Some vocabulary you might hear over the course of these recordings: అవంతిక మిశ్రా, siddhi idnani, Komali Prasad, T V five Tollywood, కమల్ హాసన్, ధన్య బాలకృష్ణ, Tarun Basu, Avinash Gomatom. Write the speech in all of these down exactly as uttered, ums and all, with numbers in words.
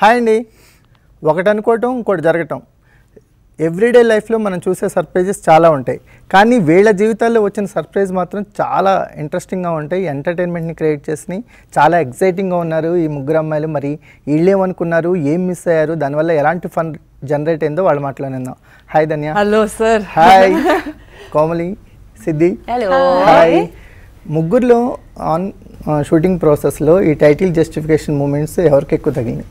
Hi అండి. ఒకటి అనుకోవటం ఇంకోటి జరగటం ఎవ్రీడే లైఫ్లో మనం చూసే సర్ప్రైజెస్ చాలా ఉంటాయి, కానీ వీళ్ళ జీవితాల్లో వచ్చిన సర్ప్రైజ్ మాత్రం చాలా ఇంట్రెస్టింగ్గా ఉంటాయి, ఎంటర్టైన్మెంట్ని క్రియేట్ చేసినాయి. చాలా ఎగ్జైటింగ్గా ఉన్నారు ఈ ముగ్గురు అమ్మాయిలు. మరి వీళ్ళేమనుకున్నారు, ఏం మిస్ అయ్యారు, దానివల్ల ఎలాంటి ఫన్ జనరేట్ అయిందో వాళ్ళు మాట్లాడినాం. Hi Dhanya. Hello sir. Hi Komali, Siddhi. Hi. ముగ్గురులో ఆన్ షూటింగ్ ప్రాసెస్లో ఈ టైటిల్ జస్టిఫికేషన్ మూమెంట్స్ ఎవరికి ఎక్కువ తగిలింది?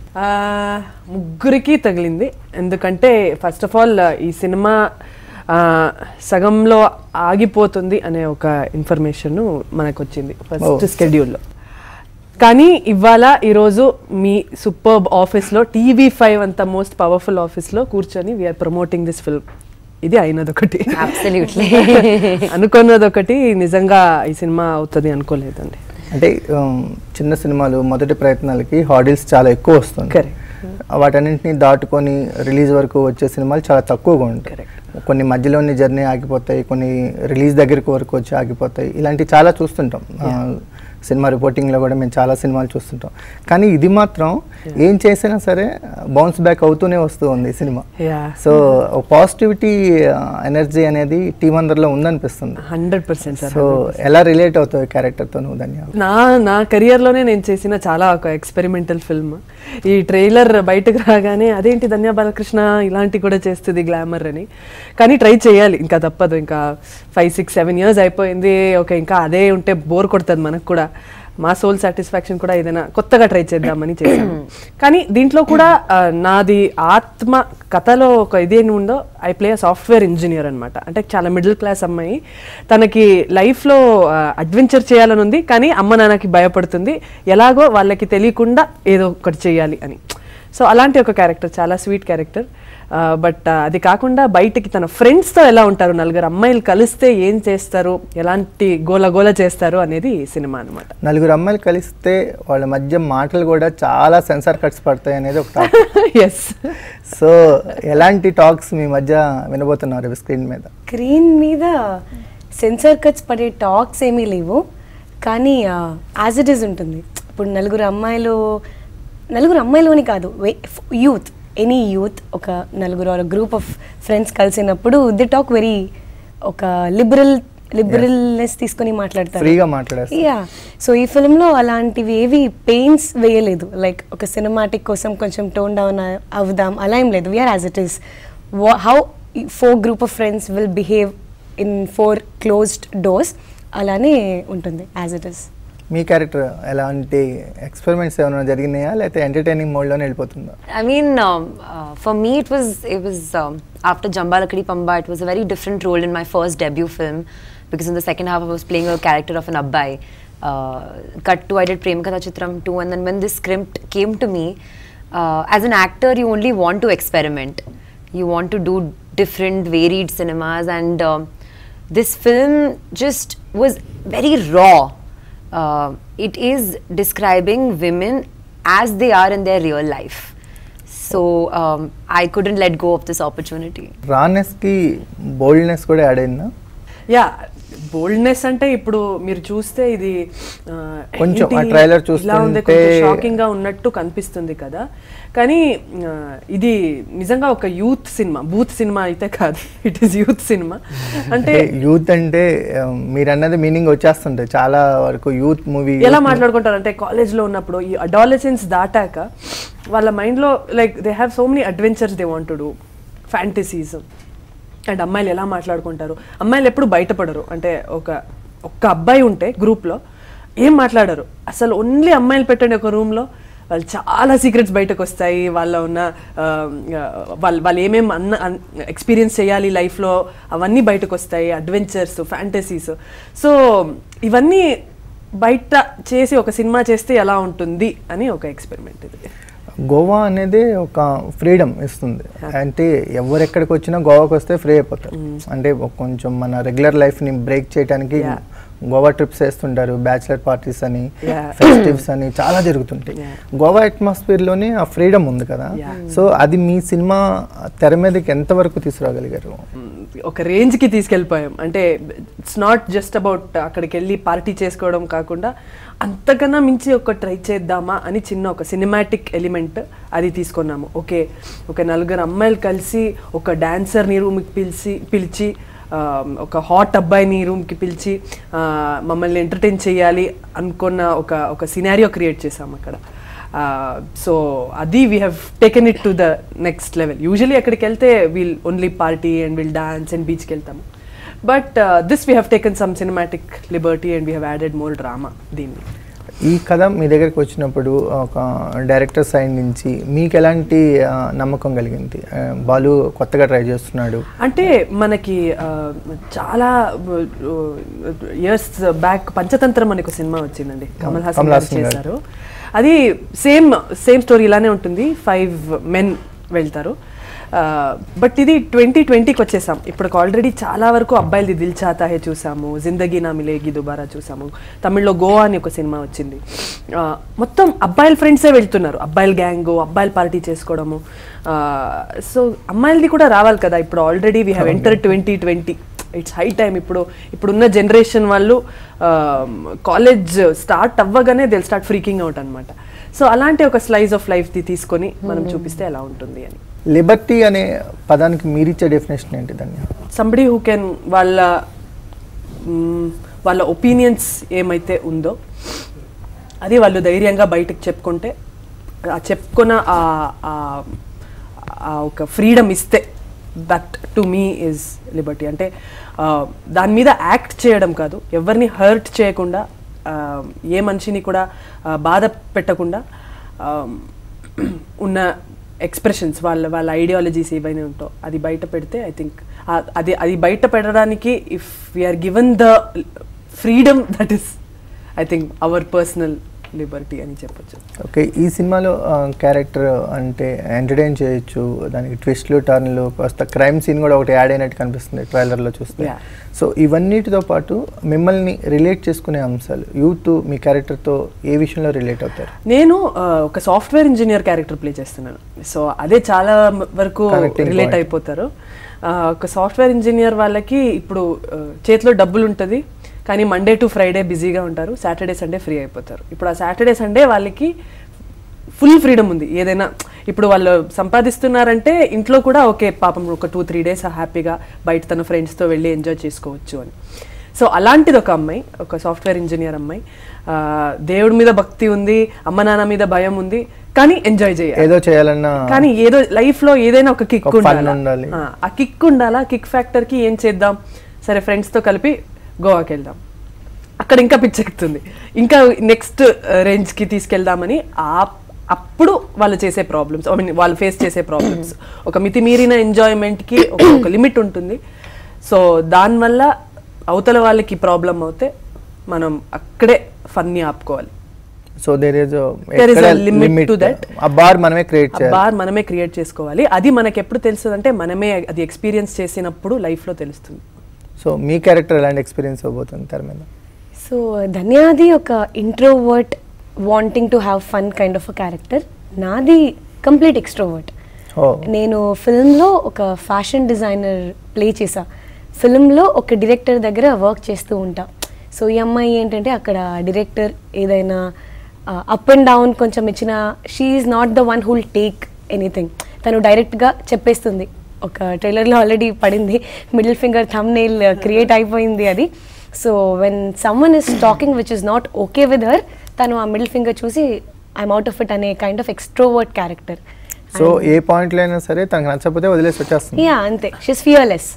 ముగ్గురికి తగిలింది. ఎందుకంటే ఫస్ట్ ఆఫ్ ఆల్ ఈ సినిమా సగంలో ఆగిపోతుంది అనే ఒక ఇన్ఫర్మేషన్ మనకు వచ్చింది ఫస్ట్ షెడ్యూల్లో. కానీ ఇవాళ ఈరోజు మీ సూపర్బ్ ఆఫీస్లో, టీవీ ఫైవ్ అంత మోస్ట్ పవర్ఫుల్ ఆఫీస్లో కూర్చొని వీఆర్ ప్రమోటింగ్ దిస్ ఫిల్మ్, ఇది అయినదొకటి, అనుకున్నదొకటి. నిజంగా ఈ సినిమా అవుతుంది అనుకోలేదండి. అంటే చిన్న సినిమాలు మొదటి ప్రయత్నాలకి హార్డిల్స్ చాలా ఎక్కువ వస్తుంది, వాటన్నింటినీ దాటుకొని రిలీజ్ వరకు వచ్చే సినిమాలు చాలా తక్కువగా ఉంటాయి. కొన్ని మధ్యలోనే జర్నీ ఆగిపోతాయి, కొన్ని రిలీజ్ దగ్గరికి వరకు వచ్చి ఆగిపోతాయి. ఇలాంటివి చాలా చూస్తుంటాం సినిమా రిపోర్టింగ్లో కూడా, మేము చాలా సినిమాలు చూస్తుంటాం. కానీ ఇది మాత్రం ఏం చేసినా సరే బౌన్స్ బ్యాక్ అవుతూనే వస్తూ ఉంది సినిమా. సో పాజిటివిటీ ఎనర్జీ అనేది టీం అందరిలో ఉందనిపిస్తుంది హండ్రెడ్ పర్సెంట్. సో ఎలా రిలేట్ అవుతావు ఈ క్యారెక్టర్తో నువ్వు ధన్య? నా నా కెరియర్లోనే నేను చేసిన చాలా ఒక ఎక్స్పెరిమెంటల్ ఫిల్మ్. ఈ ట్రైలర్ బయటకు రాగానే అదేంటి ధన్య బాలకృష్ణ ఇలాంటి కూడా చేస్తుంది గ్లామర్ అని, కానీ ట్రై చేయాలి ఇంకా తప్పదు. ఇంకా ఫైవ్ సిక్స్ సెవెన్ ఇయర్స్ అయిపోయింది, ఓకే ఇంకా అదే ఉంటే బోర్ కొడుతుంది మనకు కూడా. మా సోల్ సాటిస్ఫాక్షన్ కూడా ఏదైనా కొత్తగా ట్రై చేద్దామని చేశాను. కానీ దీంట్లో కూడా నాది ఆత్మ కథలో ఒక ఇది ఏమి ఉందో, ఐ ప్లే సాఫ్ట్వేర్ ఇంజనీర్ అనమాట. అంటే చాలా మిడిల్ క్లాస్ అమ్మాయి, తనకి లైఫ్లో అడ్వెంచర్ చేయాలని ఉంది, కానీ అమ్మ నాన్నకి భయపడుతుంది, ఎలాగో వాళ్ళకి తెలియకుండా ఏదో ఒకటి చేయాలి అని. సో అలాంటి ఒక క్యారెక్టర్, చాలా స్వీట్ క్యారెక్టర్. బట్ అది కాకుండా బయటకి తన ఫ్రెండ్స్తో ఎలా ఉంటారు, నలుగురు అమ్మాయిలు కలిస్తే ఏం చేస్తారు, ఎలాంటి గోల గోల చేస్తారు అనేది సినిమా అనమాట. నలుగురు అమ్మాయిలు కలిస్తే వాళ్ళ మధ్య మాటలు కూడా చాలా సెన్సార్ కట్స్ పడతాయి అనేది ఒక టాక్. ఎస్. సో ఎలాంటి టాక్స్ మీ మధ్య వినబోతున్నారు స్క్రీన్ మీద? స్క్రీన్ మీద సెన్సార్ కట్స్ పడే టాక్స్ ఏమీ లేవు, కానీ యాజ్ ఇట్ ఈజ్ ఉంటుంది. ఇప్పుడు నలుగురు అమ్మాయిలు, నలుగురు అమ్మాయిలోని కాదు, యూత్, ఎనీ యూత్ ఒక నలుగురు ఆర్ గ్రూప్ ఆఫ్ ఫ్రెండ్స్ కలిసినప్పుడు ది టాక్ వెరీ ఒక లిబరల్ లిబరల్నెస్ తీసుకుని మాట్లాడతారు. యా. సో ఈ ఫిల్మ్లో అలాంటివి ఏవి పెయిన్స్ వేయలేదు. లైక్ ఒక సినిమాటిక్ కోసం కొంచెం టోన్ డౌన్ అవుదాం అలా ఏం లేదు. We are as it is how four group of friends will behave in four closed doors అలానే ఉంటుంది యాజ్ ఇట్ ఈస్. మీ క్యారెక్టర్ ఎలాంటి ఎక్స్పెరిమెంట్స్ ఏమైనా జరిగినాయా, లేకపోతే ఎంటర్టైనింగ్ మోడ్లోనే వెళ్ళిపోతుందా? I mean for me it was it was after Jambalakadi Pamba it was a very different role in my first debut film, because in the second half I was playing a character of an అబ్బాయి. Cut to I did Prema Katha Chitram too, and then when this script came to me as an actor you only want to experiment, you want to do different varied cinemas, and this film just was very raw. Uh, it is describing women as they are in their real life, so um, I couldn't let go of this opportunity. Rawness ki boldness kuda add ayina. Yeah, boldness ante ippudu meer chuste idi koncham aa trailer chustunte koncham shocking ga unnattu kanipistundi kada, kani idi nijanga oka youth cinema, booth cinema aithe kaadu, it is youth cinema. Ante youth ante meer annadi meaning vachestunde chaala varaku youth movie ela maatladukuntaru ante college lo unnappudu ee adolescence daataka valla mind lo like they have so many adventures they want to do, fantasies. And అమ్మాయిలు ఎలా మాట్లాడుకుంటారు, అమ్మాయిలు ఎప్పుడు బయటపడరు. అంటే ఒక ఒక్క అబ్బాయి ఉంటే గ్రూప్లో ఏం మాట్లాడరు అసలు, ఓన్లీ అమ్మాయిలు పెట్టండి ఒక రూమ్లో, వాళ్ళు చాలా సీక్రెట్స్ బయటకు వస్తాయి, వాళ్ళ ఉన్న వాళ్ళు వాళ్ళు ఏమేమి అన్న ఎక్స్పీరియన్స్ చేయాలి లైఫ్లో అవన్నీ బయటకు వస్తాయి, అడ్వెంచర్స్, ఫ్యాంటసీస్. సో ఇవన్నీ బయట చేసి ఒక సినిమా చేస్తే ఎలా ఉంటుంది అని ఒక ఎక్స్పెరిమెంట్ ఇది. గోవా అనేది ఒక ఫ్రీడమ్ ఇస్తుంది, అంటే ఎవరెక్కడికి వచ్చినా గోవాకి వస్తే ఫ్రీ అయిపోతారు. అంటే కొంచెం మన రెగ్యులర్ లైఫ్ని బ్రేక్ చేయడానికి గోవా ట్రిప్స్ చేస్తుంటారు, బ్యాచిలర్ పార్టీస్ అని ఫెస్టివ్స్ అని చాలా జరుగుతుంటాయి. గోవా అట్మాస్ఫియర్లోనే ఆ ఫ్రీడమ్ ఉంది కదా, సో అది మీ సినిమా తెర మీదకి ఎంతవరకు తీసుకురాగలిగారు? ఒక రేంజ్కి తీసుకెళ్ళిపోయాం. అంటే ఇట్స్ నాట్ జస్ట్ అబౌట్ అక్కడికి వెళ్ళి పార్టీ చేసుకోవడం కాకుండా అంతకన్నా మించి ఒక ట్రై చేద్దామా అని చిన్న ఒక సినిమాటిక్ ఎలిమెంట్ అది తీసుకున్నాము. ఓకే, ఒక నలుగురు అమ్మాయిలు కలిసి ఒక డాన్సర్ని రూమ్కి పిలిచి పిలిచి ఒక హాట్ అబ్బాయిని రూమ్కి పిలిచి మమ్మల్ని ఎంటర్టైన్ చేయాలి అనుకున్న ఒక ఒక సినారియో క్రియేట్ చేసాము అక్కడ. సో అది we have taken it to the next level. Usually అక్కడికి వెళ్తే we'll only party and we'll dance and బీచ్కి వెళ్తాము, but this we have taken some cinematic liberty and we have added more drama. దీన్ని ఈ కథ మీ దగ్గరికి వచ్చినప్పుడు ఒక డైరెక్టర్ సైడ్ నుంచి మీకు ఎలాంటి నమ్మకం కలిగింది? బాలు కొత్తగా ట్రై చేస్తున్నాడు అంటే మనకి చాలా ఇయర్స్ బ్యాక్ పంచతంత్రం అనే ఒక సినిమా వచ్చిందండి, కమల్ హాసన్ చేశారు. అది సేమ్ సేమ్ స్టోరీ ఇలానే ఉంటుంది, ఫైవ్ మెన్ వెళ్తారు. బట్ ఇది ట్వంటీ ట్వంటీకి వచ్చేసాం, ఇప్పుడు ఆల్రెడీ చాలా వరకు అబ్బాయిలది దిల్ చాతా హే చూసాము, జిందగీ నా మిలేగి దుబారా చూసాము, తమిళ్లో గోవా అని ఒక సినిమా వచ్చింది. మొత్తం అబ్బాయిల ఫ్రెండ్సే వెళ్తున్నారు, అబ్బాయిల గ్యాంగు, అబ్బాయిల పార్టీ చేసుకోవడము. సో అమ్మాయిలది కూడా రావాలి కదా, ఇప్పుడు already we have enter twenty twenty, it's high time. ఇప్పుడు ఇప్పుడున్న జనరేషన్ వాళ్ళు కాలేజ్ స్టార్ట్ అవ్వగానే దిల్ స్టార్ట్ ఫ్రీకింగ్ అవుట్ అనమాట. సో అలాంటి ఒక స్లైస్ ఆఫ్ లైఫ్ది తీసుకొని మనం చూపిస్తే ఎలా ఉంటుంది అని. లిబర్టీ అనే పదానికి మీరిచ్చే డెఫినేషన్ ఏంటి? దాన్ని సంబడి హూ కెన్ వాళ్ళ వాళ్ళ ఒపీనియన్స్ ఏమైతే ఉందో అది వాళ్ళు ధైర్యంగా బయటకు చెప్పుకుంటే, ఆ చెప్పుకున్న ఒక ఫ్రీడమ్ ఇస్తే, that to me is liberty. అంటే దాని మీద యాక్ట్ చేయడం కాదు, ఎవరిని హర్ట్ చేయకుండా, ఏ మనిషిని కూడా బాధ పెట్టకుండా ఉన్న ఎక్స్ప్రెషన్స్, వాళ్ళ వాళ్ళ ఐడియాలజీస్ ఏవైనా ఉంటో అది బయట పెడితే, ఐ థింక్ అది అది బయట పెట్టడానికి if we are given the freedom, that is I think our personal liberty అని చెప్పచ్చు. ఓకే, ఈ సినిమాలో క్యారెక్టర్ అంటే ఎంటర్టైన్ చేయొచ్చు, దానికి ట్విస్ట్లు టర్న్లు, కాస్త క్రైమ్ సీన్ కూడా ఒకటి యాడ్ అయినట్టు కనిపిస్తుంది ట్రైలర్లో చూస్తే. సో ఇవన్నిటితో పాటు మిమ్మల్ని రిలేట్ చేసుకునే అంశాలు యూత్ మీ క్యారెక్టర్తో ఏ విషయంలో రిలేట్ అవుతారు? నేను ఒక సాఫ్ట్వేర్ ఇంజనీర్ క్యారెక్టర్ ప్లే చేస్తున్నాను, సో అదే చాలా వరకు రిలేట్ అయిపోతారు. ఒక సాఫ్ట్వేర్ ఇంజనీర్ వాళ్ళకి ఇప్పుడు చేతిలో డబ్బులు ఉంటుంది, కానీ మండే టు ఫ్రైడే బిజీగా ఉంటారు, సాటర్డే సండే ఫ్రీ అయిపోతారు. ఇప్పుడు ఆ సాటర్డే సండే వాళ్ళకి ఫుల్ ఫ్రీడమ్ ఉంది, ఏదైనా ఇప్పుడు వాళ్ళు సంపాదిస్తున్నారంటే ఇంట్లో కూడా ఓకే పాపం ఒక టూ త్రీ డేస్ హ్యాపీగా బయట తన ఫ్రెండ్స్తో వెళ్ళి ఎంజాయ్ చేసుకోవచ్చు అని. సో అలాంటిది ఒక అమ్మాయి, ఒక సాఫ్ట్వేర్ ఇంజనీర్ అమ్మాయి, దేవుడి మీద భక్తి ఉంది, అమ్మ నాన్న మీద భయం ఉంది, కానీ ఎంజాయ్ చేయాలి, ఏదో చేయాలన్నా, కానీ ఏదో లైఫ్లో ఏదైనా ఒక కిక్ ఉండాలి, ఆ కిక్ ఉండాలా. కిక్ ఫ్యాక్టర్కి ఏం చేద్దాం, సరే ఫ్రెండ్స్తో కలిపి గోవాకి వెళ్దాం, అక్కడ ఇంకా పిచ్చెక్కుతుంది, ఇంకా నెక్స్ట్ రేంజ్కి తీసుకెళ్దామని. ఆ అప్పుడు వాళ్ళు చేసే ప్రాబ్లమ్స్, ఐ మీన్ వాళ్ళు ఫేస్ చేసే ప్రాబ్లమ్స్, ఒక మితిమీరిన ఎంజాయ్మెంట్కి ఒక లిమిట్ ఉంటుంది. సో దానివల్ల అవతల వాళ్ళకి ప్రాబ్లం అవుతే మనం అక్కడే ఫన్నీ ఆపుకోవాలి. So there is a limit to that. ఆ బార్ మనమే క్రియేట్ చేయాలి, ఆ బార్ మనమే క్రియేట్ చేసుకోవాలి. అది మనకి ఎప్పుడు తెలుస్తుందంటే మనమే అది ఎక్స్పీరియన్స్ చేసినప్పుడు లైఫ్లో తెలుస్తుంది. సో మీ క్యారెక్టర్ ఎలాంటి ఎక్స్పీరియన్స్ అవ్వబోతుంది తెర మీద? సో ధన్యాది ఒక introvert wanting to have fun kind of a character, నాది కంప్లీట్ ఎక్స్ట్రోవర్ట్. నేను ఫిల్మ్లో ఒక ఫ్యాషన్ డిజైనర్ ప్లే చేసా, ఫిల్మ్లో ఒక డైరెక్టర్ దగ్గర వర్క్ చేస్తూ ఉంటా. సో ఈ అమ్మాయి ఏంటంటే అక్కడ డైరెక్టర్ ఏదైనా అప్ అండ్ డౌన్ కొంచెం ఇచ్చినా she is not the one who'll take anything, తను డైరెక్ట్గా చెప్పేస్తుంది. ఒక ట్రైలర్లో ఆల్రెడీ పడింది, మిడిల్ ఫింగర్ థంబ్నెయిల్ క్రియేట్ అయిపోయింది అది. So when someone is talking which is not okay with her, తను ఆ మిడిల్ ఫింగర్ చూసి ఐఎమ్ అవుట్ ఆఫ్ ఇట్ అనే kind of extrovert character. So ఏ పాయింట్లో అయినా సరే తనకు నచ్చకపోతే వదిలేసి వచ్చేస్తుంది. యా అంతే, she is fearless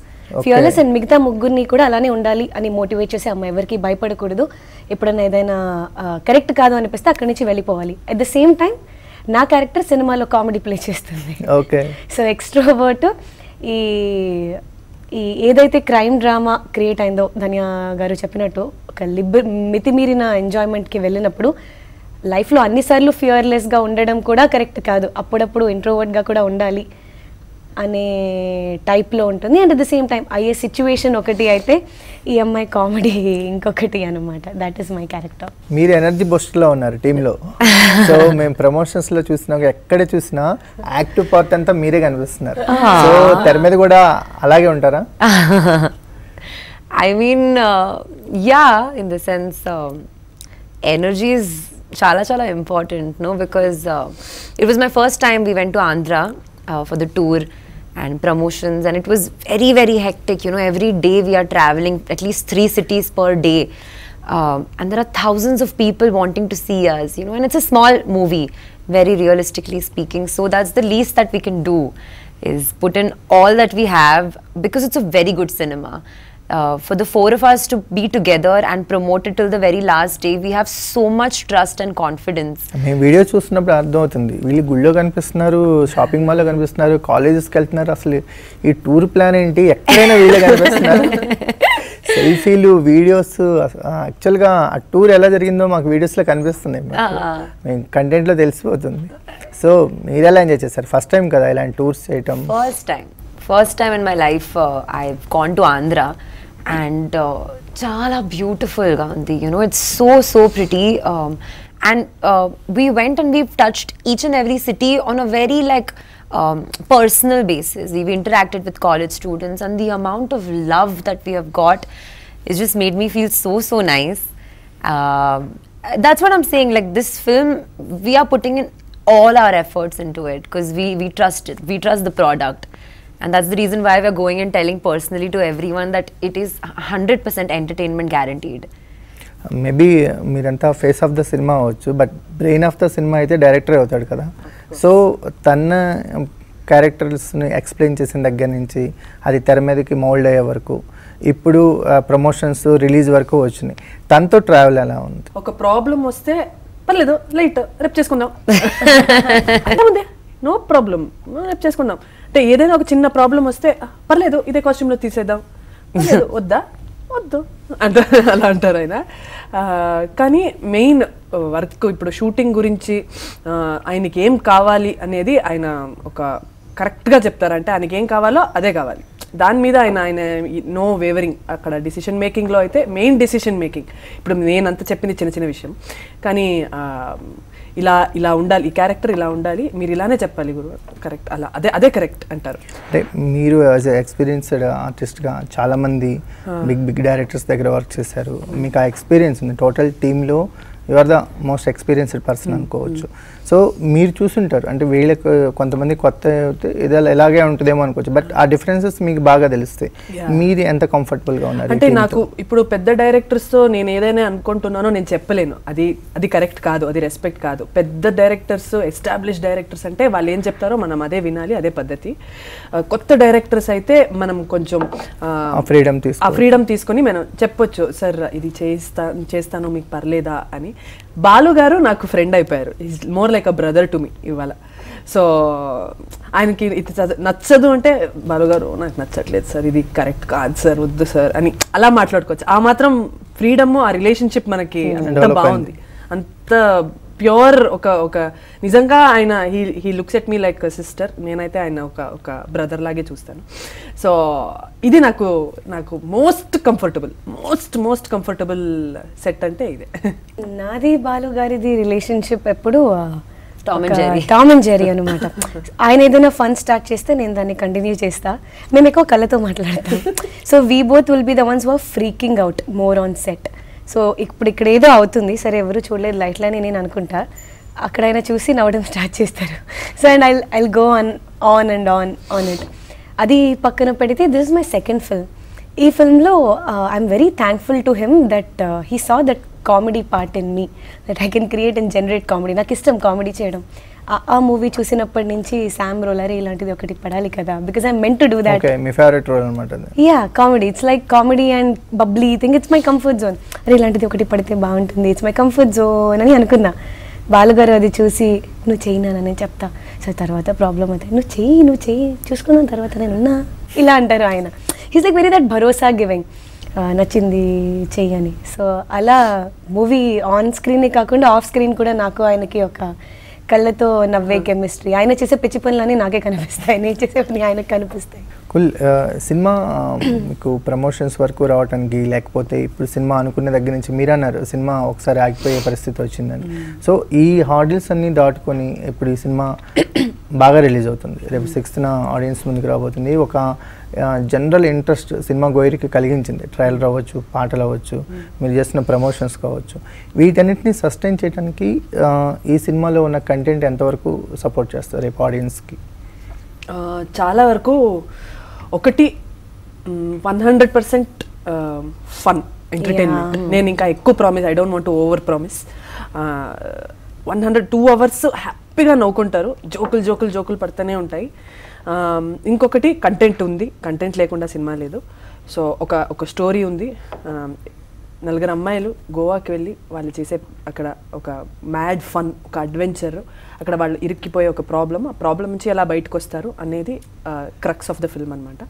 fearless and మిగతా ముగ్గురిని కూడా అలానే ఉండాలి అని మోటివేట్ చేసి అమ్మాయి ఎవరికి భయపడకూడదు, ఎప్పుడైనా ఏదైనా కరెక్ట్ కాదు అనిపిస్తే అక్కడి నుంచి వెళ్ళిపోవాలి. అట్ ద సేమ్ టైం నా క్యారెక్టర్ సినిమాలో కామెడీ ప్లే చేస్తుంది. ఓకే, సో ఎక్స్ట్రోవర్ట్ ఈ ఈ ఏదైతే క్రైమ్ డ్రామా క్రియేట్ అయిందో ధన్య గారు చెప్పినట్టు, ఒక లిబర్ మితిమీరిన ఎంజాయ్మెంట్కి వెళ్ళినప్పుడు లైఫ్లో అన్నిసార్లు ఫియర్లెస్గా ఉండడం కూడా కరెక్ట్ కాదు, అప్పుడప్పుడు ఇంట్రోవర్ట్గా కూడా ఉండాలి అనే టైప్లో ఉంటుంది. And at the same time అయ్యే సిచ్యువేషన్ ఒకటి అయితే ఈ అమ్మాయి కామెడీ ఇంకొకటి అనమాట. That is my character. మీరు ఎనర్జీ బూస్ట్లో ఉన్నారు టీంలో. సో మేము ప్రమోషన్స్లో చూసినా ఎక్కడ చూసినా యాక్టివ్ పార్ట్ అంతా మీరే కనిపిస్తున్నారు. సో తెర మీద కూడా అలాగే ఉంటారా? I mean yeah, in the sense energy is చాలా చాలా important no, because it was my first time we went to Andhra Uh, for the tour and promotions, and it was very very hectic, you know. Every day we are traveling at least three cities per day, um, and there are thousands of people wanting to see us, you know. And it's a small movie, very realistically speaking, so that's the least that we can do is put in all that we have, because it's a very good cinema. Uh, for the four of us to be together and promote it till the very last day, we have so much trust and confidence. I video chusna prartham avutundi, veelu gullo kanipistunaru, shopping mall lo kanipistunaru, colleges ki veltunnaru, asalu ee tour plan enti ekkadaina veelu kanipistunaru. Selfie lu videos actually ga aa tour ela jarigindho maaku videos lo kanipistunayi, maaku content lo telisipotundi. So meer ela enjoy chesaru? First time kada ilanti tours cheyatam? First time, first time in my life uh, I've gone to Andhra. And uh, chala beautiful Gandhi, you know, it's so so pretty. Um, and uh, we went and we've touched each and every city on a very like um, personal basis. We've interacted with college students, and the amount of love that we have got, it just made me feel so so nice. Uh, that's what I'm saying. Like this film, we are putting in all our efforts into it because we we trust it. We trust the product. And that's the reason why we are going and telling personally to everyone that it is one hundred percent entertainment guaranteed. Maybe miranta face of the cinema avchu, but brain of the cinema aithe director avutadu kada. So tanna characters ni explain chesin dagga nunchi adi tera mediki mold ayya varaku ippudu promotions release varaku vachni. Tanto travel ala undi. Oka problem vaste parledu light rep cheskundam. Antamunde no problem rep cheskundam. అంటే ఏదైనా ఒక చిన్న problem వస్తే పర్లేదు ఇదే కాస్ట్యూమ్లో తీసేద్దాం, పర్లేదు వద్దా వద్దు అంట అలా అంటారు ఆయన. కానీ మెయిన్ వర్క్ ఇప్పుడు షూటింగ్ గురించి ఆయనకి ఏం కావాలి అనేది ఆయన ఒక కరెక్ట్గా చెప్తారంటే ఆయనకి ఏం కావాలో అదే కావాలి. దాని మీద ఆయన ఆయన నో వేవరింగ్. అక్కడ డిసిషన్ మేకింగ్లో అయితే మెయిన్ డిసిషన్ మేకింగ్ ఇప్పుడు నేను అంత చెప్పింది చిన్న చిన్న విషయం, కానీ ఇలా ఇలా ఉండాలి, ఈ క్యారెక్టర్ ఇలా ఉండాలి, మీరు ఇలానే చెప్పాలి గురు, కరెక్ట్ అలా అదే అదే కరెక్ట్ అంటారు. అంటే మీరు యాజ్ ఎక్స్పీరియన్స్డ్ ఆర్టిస్ట్గా చాలామంది బిగ్ బిగ్ డైరెక్టర్స్ దగ్గర వర్క్ చేశారు, మీకు ఆ ఎక్స్పీరియన్స్ ఉంది. టోటల్ టీంలో you are the most experienced person అనుకోవచ్చు. సో మీరు చూసుంటారు అంటే వీళ్ళకి కొంతమంది కొత్త ఇది ఇలాగే ఉంటుందేమో అనుకోవచ్చు, బట్ ఆ డిఫరెన్సెస్ మీకు బాగా తెలుస్తాయి. మీరు ఎంత కంఫర్టబుల్గా ఉన్నారు? అంటే నాకు ఇప్పుడు పెద్ద డైరెక్టర్స్తో నేను ఏదైనా అనుకుంటున్నానో నేను చెప్పలేను, అది అది కరెక్ట్ కాదు, అది రెస్పెక్ట్ కాదు. పెద్ద డైరెక్టర్స్ ఎస్టాబ్లిష్ డైరెక్టర్స్ అంటే వాళ్ళు ఏం చెప్తారో మనం అదే వినాలి, అదే పద్ధతి. కొత్త డైరెక్టర్స్ అయితే మనం కొంచెం ఫ్రీడమ్ తీసుకు ఆ ఫ్రీడమ్ తీసుకొని మనం చెప్పొచ్చు, సార్ ఇది చేస్తా చేస్తాను మీకు పర్లేదా అని. బాలు గారు నాకు ఫ్రెండ్ అయిపోయారు, is more like a brother to me ఇవాళ. సో ఆయనకి ఇది నచ్చదు అంటే బాలు గారు నాకు నచ్చట్లేదు సార్, ఇది కరెక్ట్ కాదు సార్, వద్దు సార్ అని అలా మాట్లాడుకోవచ్చు. ఆ మాత్రం ఫ్రీడమ్, ఆ రిలేషన్షిప్ మనకి అంత బాగుంది, అంత ప్యూర్. ఒక ఒక నిజంగా ఆయన he he looks at me like sister, నేనైతే ఆయన ఒక ఒక బ్రదర్ లాగే చూస్తాను. సో ఇది నాకు నాకు most comfortable most most comfortable set అంటే ఇదే. నాది బాలు గారిది రిలేషన్షిప్ ఎప్పుడు Tom and Jerry Tom and Jerry అనమాట. ఆయన ఏదైనా ఫన్ స్టార్ట్ చేస్తే నేను దాన్ని కంటిన్యూ చేస్తా, మేము ఎక్కువ కళ్ళతో మాట్లాడతాం. So we both will be the ones who are freaking out more on set. So ఇప్పుడు ఇక్కడ ఏదో అవుతుంది, సరే ఎవరు చూడలేదు లైట్లా అని నేను అనుకుంటా, అక్కడ ఆయన చూసి నవ్వడం స్టార్ట్ చేస్తారు. So and I'll I'll go on on and on on it. అది పక్కన పెడితే this is my second film. ఈ ఫిల్మ్లో I'm very thankful to him that he saw that comedy part in me, that I can create and generate comedy. నాకు ఇష్టం comedy చేయడం. ఆ movie చూసినప్పటి నుంచి శామ్ రోలర్ ఇలాంటిది ఒకటి పడాలి కదా, because I meant to do that. My favourite role అన్నమాట. Yeah comedy, it's like comedy and bubbly thing, it's my comfort zone. అరే ఇలాంటిది ఒకటి పడితే బాగుంటుంది, ఇట్స్ మై కంఫర్ట్ జోన్ అని అనుకున్నా. బాలుగారు అది చూసి నువ్వు చేయనని చెప్తా, సో తర్వాత ప్రాబ్లం అవుతాయి, నువ్వు చెయ్యి నువ్వు చెయ్యి చూసుకున్నాను తర్వాత నేను ఉన్నా ఇలా అంటారు ఆయన. హీస్ లైక్ వెరీ దట్ భరోసా గివింగ్, నచ్చింది చెయ్యని. సో అలా మూవీ ఆన్ స్క్రీనే కాకుండా ఆఫ్ స్క్రీన్ కూడా నాకు ఆయనకి ఒక కళ్ళతో నవ్వే కెమిస్ట్రీ, ఆయన చేసే పిచ్చి పనులన్నీ నాకే కనిపిస్తాయి, నేను చేసే పని ఆయనకు కనిపిస్తాయి. కుల్ సినిమా మీకు ప్రమోషన్స్ వరకు రావడానికి, లేకపోతే ఇప్పుడు సినిమా అనుకునే దగ్గర నుంచి మీరు అన్నారు సినిమా ఒకసారి ఆగిపోయే పరిస్థితి వచ్చిందని. సో ఈ హార్డిల్స్ అన్నీ దాటుకొని ఇప్పుడు ఈ సినిమా బాగా రిలీజ్ అవుతుంది, రేపు సిక్స్త్న ఆడియన్స్ ముందుకు రాబోతుంది. ఒక జనరల్ ఇంట్రెస్ట్ సినిమా గోయరికి కలిగించింది, ట్రయల్ అవ్వచ్చు, పాటలు అవ్వచ్చు, మీరు చేసిన ప్రమోషన్స్ కావచ్చు, వీటన్నిటిని సస్టైన్ చేయడానికి ఈ సినిమాలో ఉన్న కంటెంట్ ఎంతవరకు సపోర్ట్ చేస్తారు రేపు ఆడియన్స్కి? చాలా వరకు ఒకటి one hundred percent fun entertainment. నేను ఇంకా ఎక్కువ promise, I don't want to over promise. One hundred two hours హ్యాపీగా నవ్వుకుంటారు, జోకులు జోకులు జోకులు పడుతూనే ఉంటాయి. ఇంకొకటి కంటెంట్ ఉంది, కంటెంట్ లేకుండా సినిమా లేదు. సో ఒక ఒక స్టోరీ ఉంది, నలుగురు అమ్మాయిలు గోవాకి వెళ్ళి వాళ్ళు చేసే అక్కడ ఒక మ్యాడ్ ఫన్, ఒక అడ్వెంచర్, అక్కడ వాళ్ళు ఇరుక్కిపోయే ఒక ప్రాబ్లం, ఆ ప్రాబ్లం నుంచి ఎలా బయటకు వస్తారు అనేది క్రక్స్ ఆఫ్ ద ఫిల్మ్ అనమాట.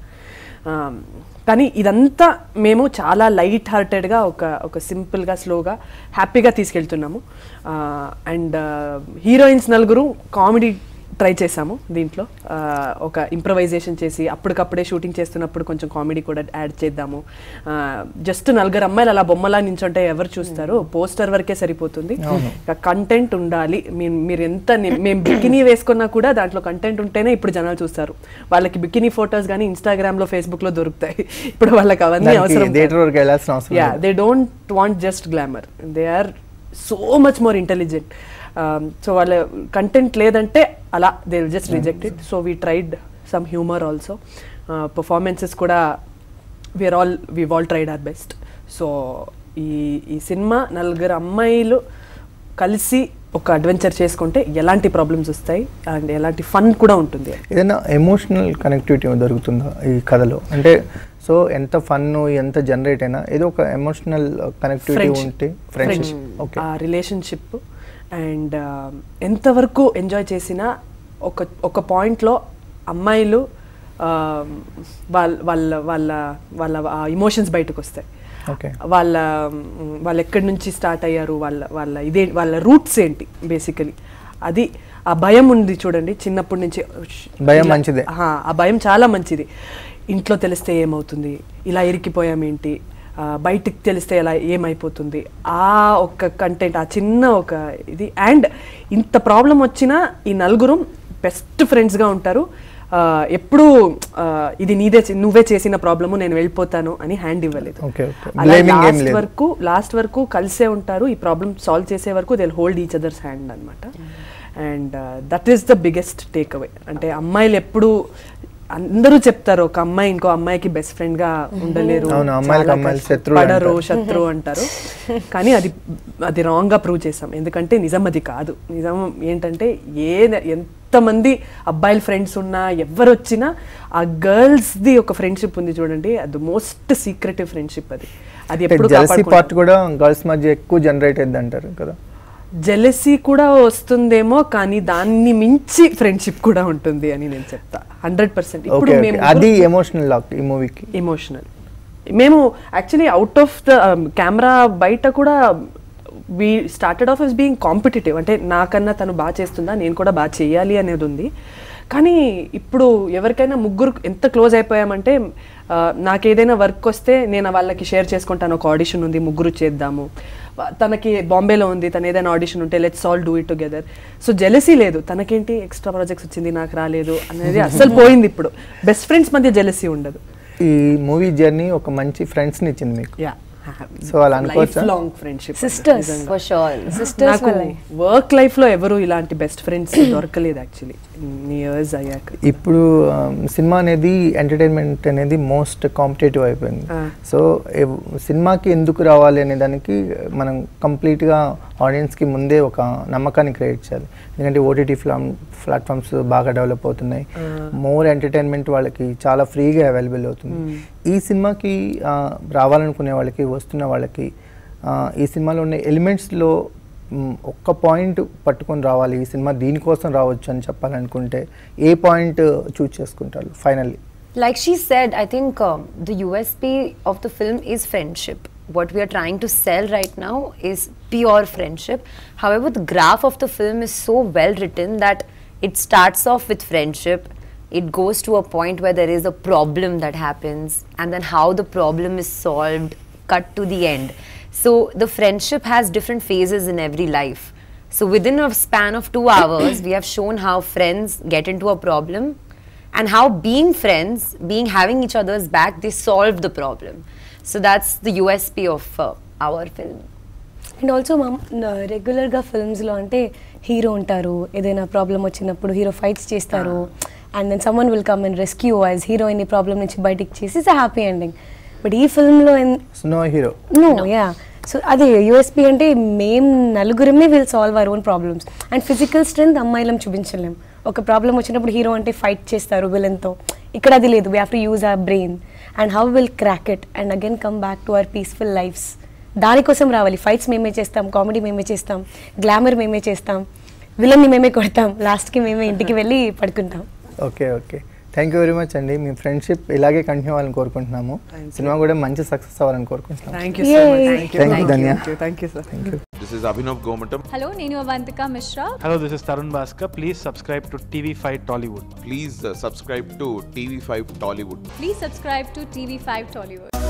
కానీ ఇదంతా మేము చాలా లైట్ హార్టెడ్గా ఒక ఒక సింపుల్గా స్లోగా హ్యాపీగా తీసుకెళ్తున్నాము. అండ్ హీరోయిన్స్ నలుగురు కామెడీ ట్రై చేసాము దీంట్లో, ఒక ఇంప్రవైజేషన్ చేసి అప్పటికప్పుడే షూటింగ్ చేస్తున్నప్పుడు కొంచెం కామెడీ కూడా యాడ్ చేద్దాము. జస్ట్ నలుగురు అమ్మాయిలు అలా బొమ్మలా నించుంటే ఎవరు చూస్తారు, పోస్టర్ వరకే సరిపోతుంది, కంటెంట్ ఉండాలి. మీరు ఎంత మేము బికినీ వేసుకున్నా కూడా దాంట్లో కంటెంట్ ఉంటేనే ఇప్పుడు జనాలు చూస్తారు. వాళ్ళకి బికినీ ఫొటోస్ కానీ ఇన్స్టాగ్రామ్లో ఫేస్బుక్లో దొరుకుతాయి, ఇప్పుడు వాళ్ళకి అవన్నీ అవసరం. Yeah, they don't want just glamour, they are so much more intelligent. So వాళ్ళ కంటెంట్ లేదంటే అలా they will just reject it. So we tried some humour also, performances కూడా we are all we all tried our best. So ఈ ఈ cinema నలుగురు అమ్మాయిలు కలిసి ఒక అడ్వెంచర్ చేసుకుంటే ఎలాంటి ప్రాబ్లమ్స్ వస్తాయి అండ్ ఎలాంటి ఫన్ కూడా ఉంటుంది. ఏదైనా ఎమోషనల్ కనెక్టివిటీ దొరుకుతుందా ఈ కథలో? అంటే సో ఎంత ఫన్ ఎంత జనరేట్ అయినా ఏదో ఒక ఎమోషనల్ కనెక్టివిటీ ఉంటే, ఫ్రెండ్షిప్, రిలేషన్షిప్, అండ్ ఎంతవరకు ఎంజాయ్ చేసినా ఒక ఒక పాయింట్లో అమ్మాయిలు వాళ్ళ వాళ్ళ వాళ్ళ వాళ్ళ ఇమోషన్స్ బయటకు వస్తాయి. వాళ్ళ వాళ్ళు ఎక్కడి నుంచి స్టార్ట్ అయ్యారు, వాళ్ళ వాళ్ళ ఇదే వాళ్ళ రూట్స్ ఏంటి బేసికలీ, అది ఆ భయం ఉంది చూడండి చిన్నప్పటి నుంచి. భయం మంచిదే, ఆ భయం చాలా మంచిది. ఇంట్లో తెలిస్తే ఏమవుతుంది, ఇలా ఇరికిపోయామేంటి, బయటికి తెలిస్తే ఎలా ఏమైపోతుంది, ఆ ఒక్క కంటెంట్, ఆ చిన్న ఒక ఇది. అండ్ ఇంత ప్రాబ్లం వచ్చినా ఈ నలుగురు బెస్ట్ ఫ్రెండ్స్గా ఉంటారు. ఎప్పుడు ఇది నీదే, నువ్వే చేసిన ప్రాబ్లము, నేను వెళ్ళిపోతాను అని హ్యాండ్ ఇవ్వలేదు. లాస్ట్ వరకు లాస్ట్ వరకు కలిసే ఉంటారు. ఈ ప్రాబ్లమ్ సాల్వ్ చేసే వరకు they will hold each others hand అనమాట. And that is the biggest take away. అంటే అమ్మాయిలు ఎప్పుడు అందరూ చెప్తారు ఒక అమ్మాయి ఇంకో అమ్మాయికి బెస్ట్ ఫ్రెండ్ గా ఉండలేరు, పడరు, శత్రువు అంటారు. కానీ అది అది రాంగ్ గా ప్రూవ్ చేసాం, ఎందుకంటే నిజం అది కాదు. నిజం ఏంటంటే ఏ ఎంతమంది అబ్బాయిల ఫ్రెండ్స్ ఉన్నా ఎవరు వచ్చినా ఆ గర్ల్స్ ది ఒక ఫ్రెండ్షిప్ ఉంది చూడండి, అది మోస్ట్ సీక్రెటివ్ ఫ్రెండ్షిప్. అది అది ఎప్పుడు గర్ల్స్ మధ్య ఎక్కువ జనరేట్ అయింది అంటారు కదా. జెలసీ కూడా వస్తుందేమో, కానీ దాన్ని మించి ఫ్రెండ్షిప్ కూడా ఉంటుంది అని నేను చెప్తా, హండ్రెడ్ పర్సెంట్. ఇప్పుడు అది ఎమోషనల్ లాక్ ఈ మూవీకి, ఎమోషనల్. మేము actually out of the camera బయట కూడా we started off as being competitive. అంటే నాకన్నా తను బాగా చేస్తుందా, నేను కూడా బాగా చేయాలి అనేది ఉంది. కానీ ఇప్పుడు ఎవరికైనా ముగ్గురు ఎంత క్లోజ్ అయిపోయామంటే, నాకేదైనా వర్క్ వస్తే నేను వాళ్ళకి షేర్ చేసుకుంటాను, ఒక ఆడిషన్ ఉంది ముగ్గురు చేద్దాము, తనకి బాంబేలో ఉంది తను ఏదైనా ఆడిషన్ ఉంటే let's all do it together. So jealousy లేదు, తనకేంటి ఎక్స్ట్రా ప్రాజెక్ట్స్ వచ్చింది నాకు రాలేదు అనేది అసలు పోయింది. ఇప్పుడు బెస్ట్ ఫ్రెండ్స్ మధ్య జెలసీ ఉండదు. ఈ మూవీ జర్నీ ఒక మంచి ఫ్రెండ్స్ని ఇచ్చింది మీకు. యా, సో అలా అనుకోవచ్చు, long friendship, sisters for sure. Sisters వల్ల వర్క్ లైఫ్ లో ఎవరు ఇలాంటి బెస్ట్ ఫ్రెండ్స్ దొరకలేదు యాక్చువల్లీ ఇయర్స్ అయ్యాక. ఇప్పుడు సినిమా అనేది, ఎంటర్టైన్మెంట్ అనేది మోస్ట్ కాంపిటేటివ్ అయిపోయింది. సో సినిమాకి ఎందుకు రావాలి అనే దానికి మనం కంప్లీట్ గా ఆడియన్స్ కి ముందే ఒక నమ్మకాన్ని క్రియేట్ చేయాలి. ఎందుకంటే ఓటీటీ ప్లాట్ ప్లాట్ఫామ్స్ బాగా డెవలప్ అవుతున్నాయి, మోర్ ఎంటర్టైన్మెంట్ వాళ్ళకి చాలా ఫ్రీగా అవైలబుల్ అవుతుంది. ఈ సినిమాకి రావాలనుకునే వాళ్ళకి, వస్తున్న వాళ్ళకి ఈ సినిమాలో ఉన్న ఎలిమెంట్స్లో ఒక్క పాయింట్ పట్టుకొని రావాలి, ఈ సినిమా దీనికోసం రావచ్చు అని చెప్పాలనుకుంటే ఏ పాయింట్ చూస్ చేసుకుంటారు finally? Like she said, I think the USP of the film is friendship. what we are trying to sell right now is pure friendship. However, the graph of the film is so well written that it starts off with friendship, it goes to a point where there is a problem that happens, and then how the problem is solved, cut to the end. So the friendship has different phases in every life. So within a span of two hours, we have shown how friends get into a problem and how being friends, being having each other's back, they solve the problem. So that's the U S P of uh, our film. And also, ma'am, regular ga films lo ante hero untaru, edaina problem vachinappudu hero fights chestaru, and then someone will come and rescue as hero any problem nunchi bayatiki chesi. It's a happy ending. But ee film lo so no hero. No, no. Yeah. So ade U S P ante mem nalugurame will solve our own problems. And physical strength ammayilam chubinchaleem. Okay, problem vachinappudu hero ante fight chestaru villain tho. Ikkada adi ledu. We have to use our brain. And how we'll crack it and again come back to our peaceful lives. దాని కోసం రావాలి. Fights మేమే చేస్తాం, comedy మేమే చేస్తాం, glamour మేమే చేస్తాం, విలన్ని మేమే కొడతాం, లాస్ట్కి మేమే ఇంటికి వెళ్ళి పడుకుంటాం. Okay okay, thank you very much అండి. మీ ఫ్రెండ్షిప్ ఇలాగే కంటిన్యూ అవ్వాలని కోరుకుంటున్నాము. సినిమా కూడా మంచి సక్సెస్ అవ్వాలని కోరుకుంటున్నాము. Thank you so much. Thank you Dhanya. Thank you sir. Thank you. This is Avinash Gomatom. Hello, నేను అవంతిక మిశ్రా. Hello, this is Tarun Basu. Please subscribe to T V five Tollywood. Please uh, subscribe to T V five Tollywood. Please subscribe to T V five Tollywood.